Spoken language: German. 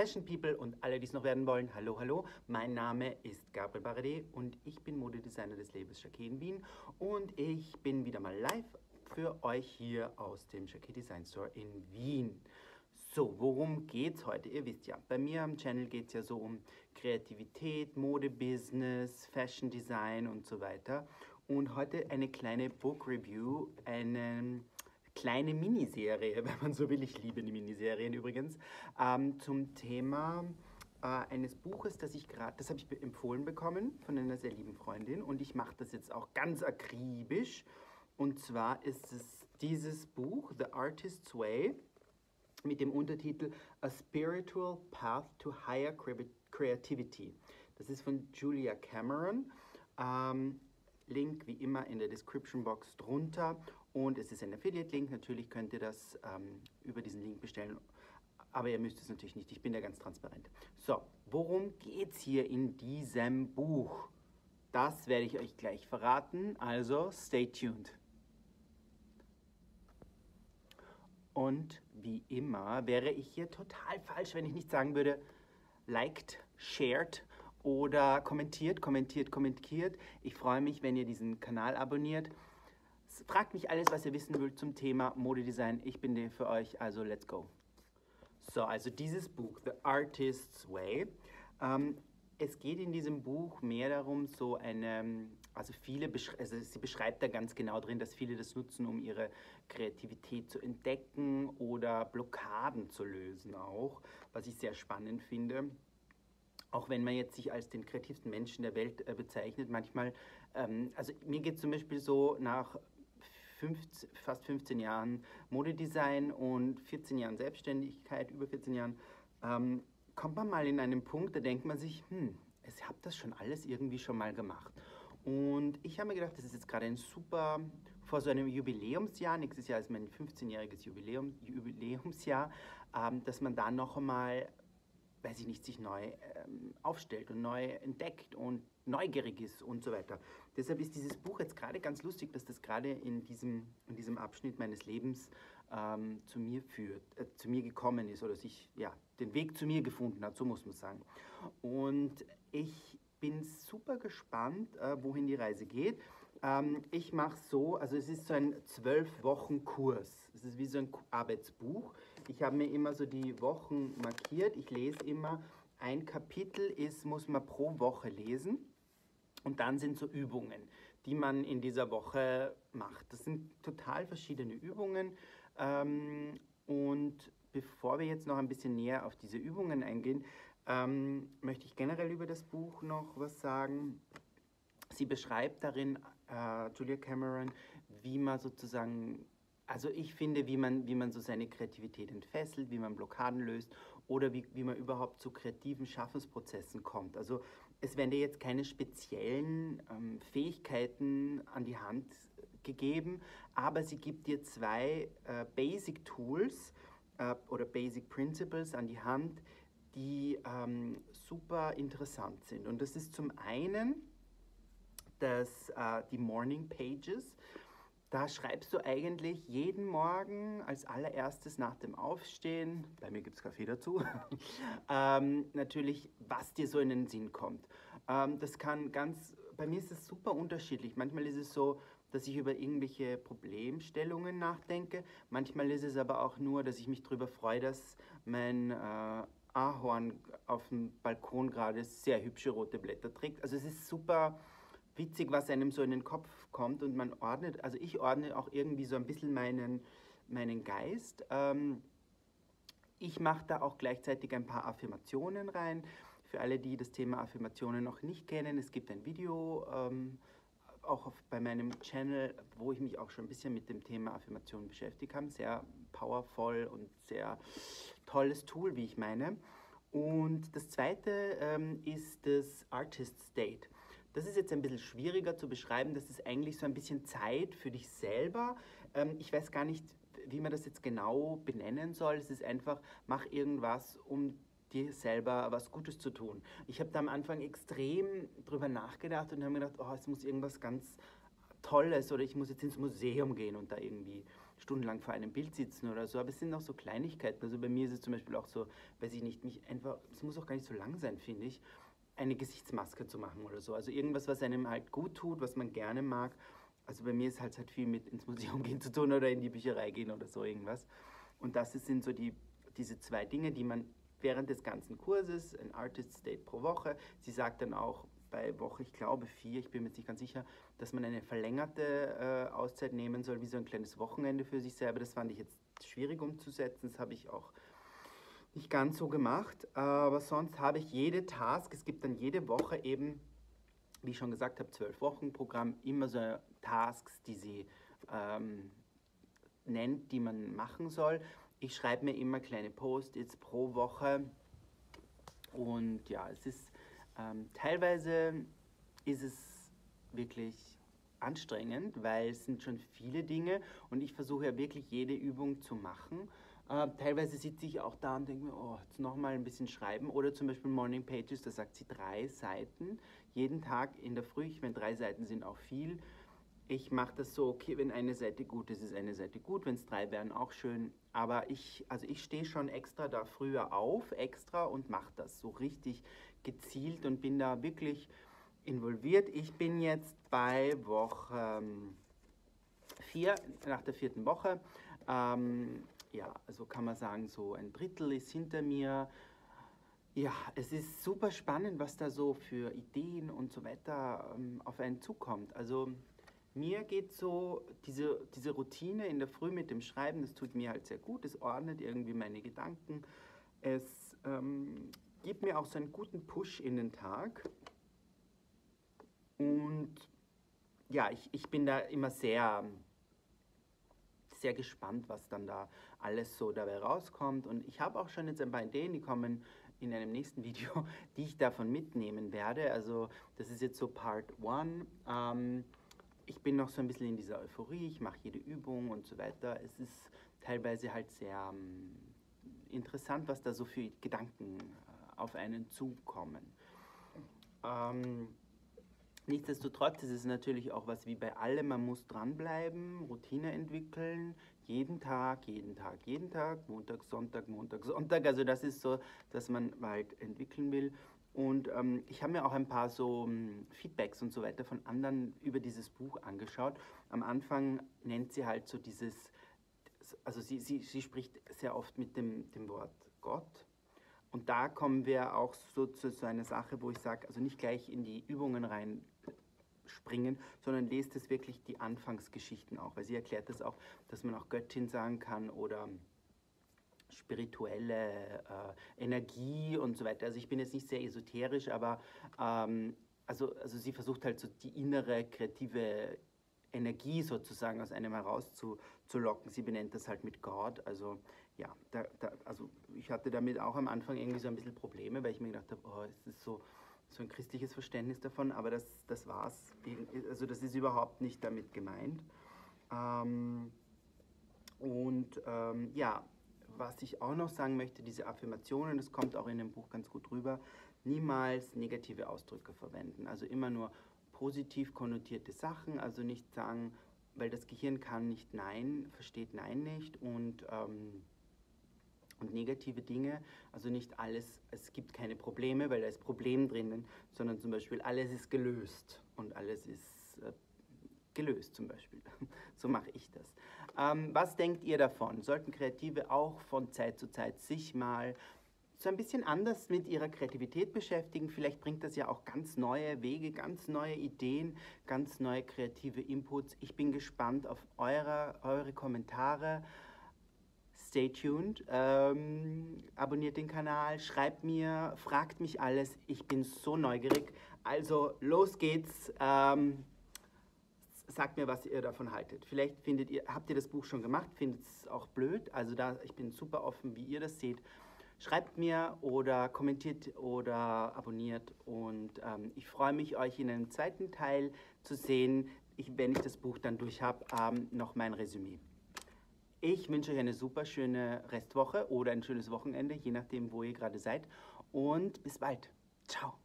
Fashion People und alle, die es noch werden wollen, hallo, hallo. Mein Name ist Gabriel Baradee und ich bin Modedesigner des Labels Chaké in Wien und ich bin wieder mal live für euch hier aus dem Chaké Design Store in Wien. So, worum geht's heute? Ihr wisst ja, bei mir am Channel geht es ja so um Kreativität, Modebusiness, Fashion Design und so weiter. Und heute eine kleine Book Review, eine kleine Miniserie, wenn man so will. Ich liebe die Miniserien übrigens. Zum Thema eines Buches, das ich gerade, das habe ich empfohlen bekommen von einer sehr lieben Freundin. Und ich mache das jetzt auch ganz akribisch. Und zwar ist es dieses Buch, The Artists' Way, mit dem Untertitel A Spiritual Path to Higher Creativity. Das ist von Julia Cameron. Link wie immer in der Description Box drunter. Und es ist ein Affiliate-Link. Natürlich könnt ihr das über diesen Link bestellen. Aber ihr müsst es natürlich nicht. Ich bin da ganz transparent. So, worum geht es hier in diesem Buch? Das werde ich euch gleich verraten. Also, stay tuned. Und wie immer wäre ich hier total falsch, wenn ich nicht sagen würde, liked, shared oder kommentiert, kommentiert, kommentiert. Ich freue mich, wenn ihr diesen Kanal abonniert. Fragt mich alles, was ihr wissen wollt zum Thema Modedesign. Ich bin der für euch, also let's go. So, also dieses Buch, The Artist's Way. Es geht in diesem Buch mehr darum, so eine, also sie beschreibt da ganz genau drin, dass viele das nutzen, um ihre Kreativität zu entdecken oder Blockaden zu lösen auch, was ich sehr spannend finde. Auch wenn man jetzt sich als den kreativsten Menschen der Welt bezeichnet, manchmal, also mir geht es zum Beispiel so nach fast 15 Jahren Modedesign und 14 Jahren Selbstständigkeit, über 14 Jahren, kommt man mal in einen Punkt, da denkt man sich, ich habe das schon alles irgendwie schon mal gemacht. Und ich habe mir gedacht, das ist jetzt gerade ein super, vor so einem Jubiläumsjahr, nächstes Jahr ist mein 15-jähriges Jubiläumsjahr, dass man da noch einmal, weiß ich nicht, sich neu aufstellt und neu entdeckt und neugierig ist und so weiter. Deshalb ist dieses Buch jetzt gerade ganz lustig, dass das gerade in diesem Abschnitt meines Lebens zu mir gekommen ist oder sich ja den Weg zu mir gefunden hat, so muss man sagen. Und ich bin super gespannt, wohin die Reise geht. Ich mache so, also es ist so ein 12-Wochen-Kurs. Es ist wie so ein Arbeitsbuch. Ich habe mir immer so die Wochen markiert. Ich lese immer, ein Kapitel muss man pro Woche lesen. Und dann sind so Übungen, die man in dieser Woche macht. Das sind total verschiedene Übungen. Und bevor wir jetzt noch ein bisschen näher auf diese Übungen eingehen, möchte ich generell über das Buch noch was sagen. Sie beschreibt darin, Julia Cameron, wie man sozusagen, also ich finde, wie man so seine Kreativität entfesselt, wie man Blockaden löst oder wie man überhaupt zu kreativen Schaffensprozessen kommt. Also es werden dir jetzt keine speziellen Fähigkeiten an die Hand gegeben, aber sie gibt dir zwei Basic Tools oder Basic Principles an die Hand, die super interessant sind. Und das ist zum einen die Morning Pages. Da schreibst du eigentlich jeden Morgen als allererstes nach dem Aufstehen, bei mir gibt es Kaffee dazu, natürlich, was dir so in den Sinn kommt. Das kann ganz, bei mir ist es super unterschiedlich. Manchmal ist es so, dass ich über irgendwelche Problemstellungen nachdenke. Manchmal ist es aber auch nur, dass ich mich darüber freue, dass mein Ahorn auf dem Balkon gerade sehr hübsche rote Blätter trägt. Also es ist super witzig, was einem so in den Kopf kommt und man ordnet, also ich ordne auch irgendwie so ein bisschen meinen Geist. Ich mache da auch gleichzeitig ein paar Affirmationen rein. Für alle, die das Thema Affirmationen noch nicht kennen, es gibt ein Video, auch bei meinem Channel, wo ich mich auch schon ein bisschen mit dem Thema Affirmationen beschäftigt habe. Sehr powerful und sehr tolles Tool, wie ich meine. Und das zweite ist das ArtistsDate. Das ist jetzt ein bisschen schwieriger zu beschreiben. Das ist eigentlich so ein bisschen Zeit für dich selber. Ich weiß gar nicht, wie man das jetzt genau benennen soll. Es ist einfach, mach irgendwas, um dir selber was Gutes zu tun. Ich habe da am Anfang extrem drüber nachgedacht und habe mir gedacht, oh, es muss irgendwas ganz Tolles oder ich muss jetzt ins Museum gehen und da irgendwie stundenlang vor einem Bild sitzen oder so, aber es sind auch so Kleinigkeiten. Also bei mir ist es zum Beispiel auch so, weiß ich nicht, mich einfach, es muss auch gar nicht so lang sein, finde ich, eine Gesichtsmaske zu machen oder so. Also irgendwas, was einem halt gut tut, was man gerne mag. Also bei mir ist halt viel mit ins Museum gehen zu tun oder in die Bücherei gehen oder so irgendwas. Und das sind so diese zwei Dinge, die man während des ganzen Kurses, ein ArtistsDate pro Woche, sie sagt dann auch bei Woche, ich glaube 4, ich bin mir jetzt nicht ganz sicher, dass man eine verlängerte Auszeit nehmen soll, wie so ein kleines Wochenende für sich selber. Das fand ich jetzt schwierig umzusetzen, das habe ich auch nicht ganz so gemacht. Aber sonst habe ich jede Task, es gibt dann jede Woche eben, wie ich schon gesagt habe, 12-Wochen-Programm, immer so Tasks, die sie nennt, die man machen soll. Ich schreibe mir immer kleine Post-its pro Woche und ja, es ist teilweise ist es wirklich anstrengend, weil es sind schon viele Dinge und ich versuche ja wirklich jede Übung zu machen. Teilweise sitze ich auch da und denke mir, oh, jetzt nochmal ein bisschen schreiben. Oder zum Beispiel Morning Pages, da sagt sie 3 Seiten. Jeden Tag in der Früh, ich meine, 3 Seiten sind auch viel. Ich mache das so, okay, wenn eine Seite gut ist, ist eine Seite gut. Wenn es 3 wären, auch schön. Aber ich stehe schon extra da früher auf, und mache das so richtig gezielt und bin da wirklich involviert. Ich bin jetzt bei Woche 4, nach der 4. Woche. Ja, also kann man sagen, so ein Drittel ist hinter mir. Ja, es ist super spannend, was da so für Ideen und so weiter auf einen zukommt. Also mir geht so diese Routine in der Früh mit dem Schreiben, das tut mir halt sehr gut. Es ordnet irgendwie meine Gedanken. Es gibt mir auch so einen guten Push in den Tag. Und ja, ich bin da immer sehr gespannt, was dann da alles so dabei rauskommt. Und ich habe auch schon jetzt ein paar Ideen, die kommen in einem nächsten Video, die ich davon mitnehmen werde. Also das ist jetzt so Part 1. Ich bin noch so ein bisschen in dieser Euphorie, ich mache jede Übung und so weiter. Es ist teilweise halt sehr interessant, was da so für Gedanken auf einen zukommen. Nichtsdestotrotz ist es natürlich auch was wie bei allem, man muss dranbleiben, Routine entwickeln, jeden Tag, Montag, Sonntag, also das ist so, dass man halt entwickeln will. Und ich habe mir auch ein paar so Feedbacks und so weiter von anderen über dieses Buch angeschaut. Am Anfang nennt sie halt so dieses, also sie spricht sehr oft mit dem Wort Gott. Und da kommen wir auch so zu so einer Sache, wo ich sage, also nicht gleich in die Übungen reinspringen, sondern lest es wirklich die Anfangsgeschichten auch, weil sie erklärt das auch, dass man auch Göttin sagen kann oder spirituelle Energie und so weiter. Also ich bin jetzt nicht sehr esoterisch, aber also sie versucht halt so die innere kreative Energie sozusagen aus einem heraus zu locken. Sie benennt das halt mit Gott, also ja, also ich hatte damit auch am Anfang irgendwie so ein bisschen Probleme, weil ich mir gedacht habe, oh, es ist so ein christliches Verständnis davon, aber das war's, also das ist überhaupt nicht damit gemeint. Ja, was ich auch noch sagen möchte, diese Affirmationen, das kommt auch in dem Buch ganz gut rüber, niemals negative Ausdrücke verwenden, also immer nur positiv konnotierte Sachen, also nicht sagen, weil das Gehirn kann nicht Nein, versteht Nein nicht und negative Dinge, also nicht alles, es gibt keine Probleme, weil da ist Problem drinnen, sondern zum Beispiel alles ist gelöst und alles ist gelöst zum Beispiel. So mache ich das. Was denkt ihr davon? Sollten Kreative auch von Zeit zu Zeit sich mal so ein bisschen anders mit ihrer Kreativität beschäftigen? Vielleicht bringt das ja auch ganz neue Wege, ganz neue Ideen, ganz neue kreative Inputs. Ich bin gespannt auf eure Kommentare. Stay tuned, abonniert den Kanal, schreibt mir, fragt mich alles. Ich bin so neugierig. Also los geht's. Sagt mir, was ihr davon haltet. Vielleicht habt ihr das Buch schon gemacht, findet es auch blöd. Also ich bin super offen, wie ihr das seht. Schreibt mir oder kommentiert oder abonniert und ich freue mich, euch in einem zweiten Teil zu sehen, wenn ich das Buch dann durch habe, noch mein Resümee. Ich wünsche euch eine super schöne Restwoche oder ein schönes Wochenende, je nachdem, wo ihr gerade seid und bis bald. Ciao.